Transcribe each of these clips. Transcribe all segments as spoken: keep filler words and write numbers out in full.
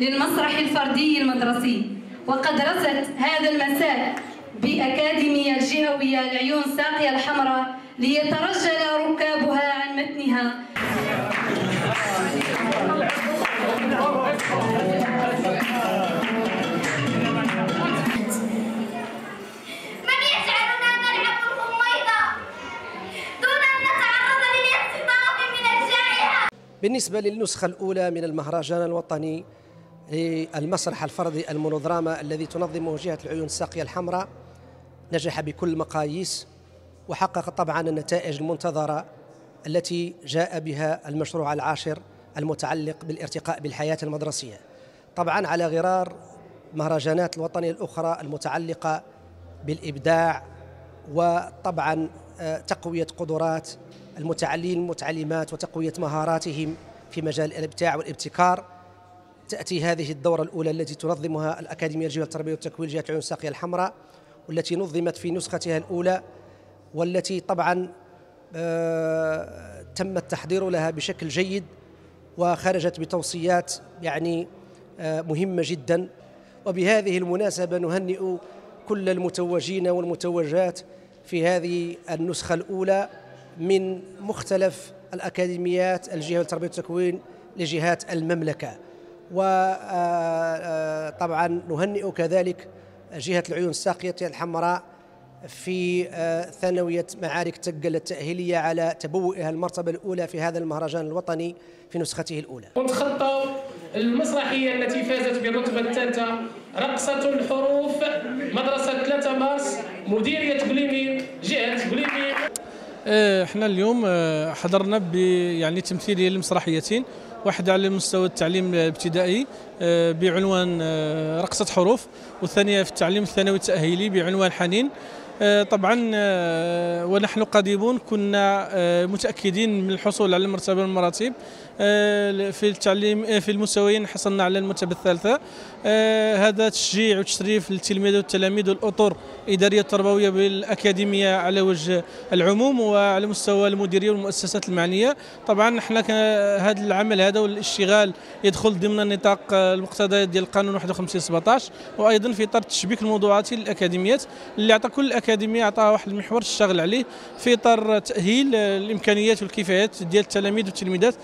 للمسرح الفردي المدرسي، وقد رست هذا المساء بأكاديمية الجهوية العيون الساقية الحمراء ليترجل ركابها عن متنها. بالنسبة للنسخة الأولى من المهرجان الوطني للمسرح الفردي المونودراما الذي تنظمه جهة العيون الساقية الحمراء، نجح بكل المقاييس وحقق طبعا النتائج المنتظرة التي جاء بها المشروع العاشر المتعلق بالارتقاء بالحياة المدرسية، طبعا على غرار مهرجانات الوطنية الأخرى المتعلقة بالإبداع وطبعا تقوية قدرات المتعلمين والمتعلمات وتقوية مهاراتهم في مجال الإبداع والابتكار. تأتي هذه الدورة الأولى التي تنظمها الأكاديمية الجهوية للتربية والتكوين جهة العيون الساقية الحمراء، والتي نظمت في نسختها الأولى، والتي طبعا تم التحضير لها بشكل جيد وخرجت بتوصيات يعني مهمة جدا. وبهذه المناسبة نهنئ كل المتوجين والمتوجات في هذه النسخة الأولى من مختلف الأكاديميات الجهوية للتربية والتكوين لجهات المملكة، وطبعا نهنئ كذلك جهة العيون الساقية الحمراء في ثانوية معارك تقل التأهيلية على تبوئها المرتبة الأولى في هذا المهرجان الوطني في نسخته الأولى. وتخطى المسرحية التي فازت بالرتبة الثالثة رقصة الحروف، مدرسة ثلاثة مارس، مديرية كليميق، جهة كليميق. احنا اليوم حضرنا ب يعني تمثيلية لمسرحيتين، واحدة على مستوى التعليم الابتدائي بعنوان رقصة حروف، والثانية في التعليم الثانوي التأهيلي بعنوان حنين. طبعا ونحن قادمون كنا متأكدين من الحصول على المرتبة من المراتب في التعليم، في المستويين حصلنا على المرتبة الثالثة. هذا تشجيع وتشريف للتلميذ والتلاميذ والأطر الإدارية التربوية بالأكاديمية على وجه العموم وعلى مستوى المديرية والمؤسسات المعنية. طبعا احنا هذا العمل هذا والاشتغال يدخل ضمن نطاق المقتضيات ديال القانون واحد وخمسين سبعطاش، وايضا في اطار التشبيك الموضوعاتي للأكاديميات اللي عطى كل الأكاديمية عطاها واحد المحور الشغل عليه في اطار تأهيل الإمكانيات والكفاءات ديال التلاميذ والتلميذات.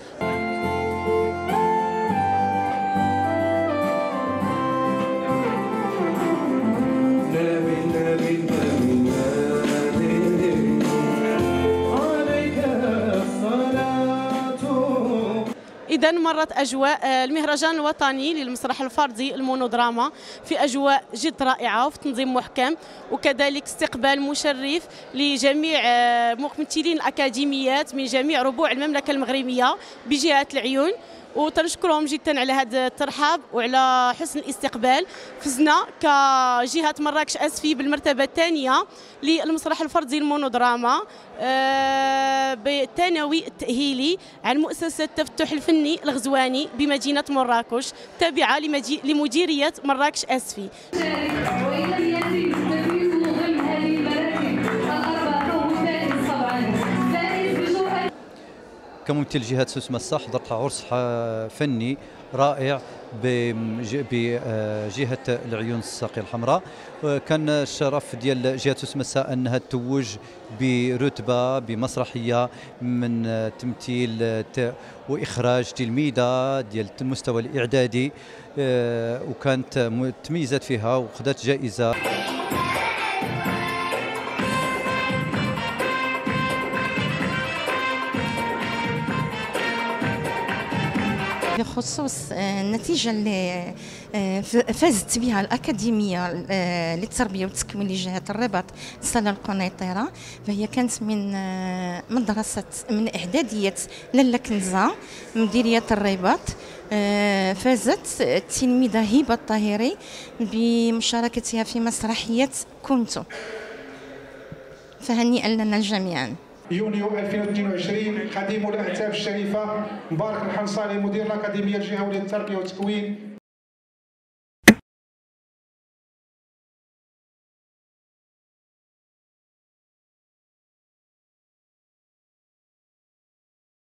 إذا مرت أجواء المهرجان الوطني للمسرح الفردي المونودراما في أجواء جد رائعة وفي تنظيم محكم، وكذلك استقبال مشرف لجميع ممثلين الأكاديميات من جميع ربوع المملكة المغربية بجهة العيون، وتنشكرهم جدا على هذا الترحاب وعلى حسن الاستقبال. فزنا كجهة مراكش أسفي بالمرتبة الثانية للمسرح الفردي المونودراما بالثانوي التأهيلي عن مؤسسة تفتح الفني الغزواني بمدينة مراكش تابعة لمديرية مراكش أسفي. كممثل جهة سوس ماسة حضرت عرس فني رائع بجهة العيون الساقية الحمراء، كان الشرف ديال جهة سوس ماسة أنها توج برتبة بمسرحية من تمثيل وإخراج تلميذة ديال المستوى الإعدادي، وكانت تميزت فيها وخدت جائزة. بخصوص النتيجة اللي فازت بها الأكاديمية للتربية والتكوين لجهة الرباط سلا والقنيطرة، فهي كانت من مدرسة من إعدادية لالة كنزة مديرية الرباط. فازت التلميذة هبة الطاهري بمشاركتها في مسرحية كنتو، فهنيئا لنا جميعا. يونيو ألفين واثنين وعشرين قديم الأهداف الشريفة مبارك الحمصاني مدير الأكاديمية الجهوية للتربية والتكوين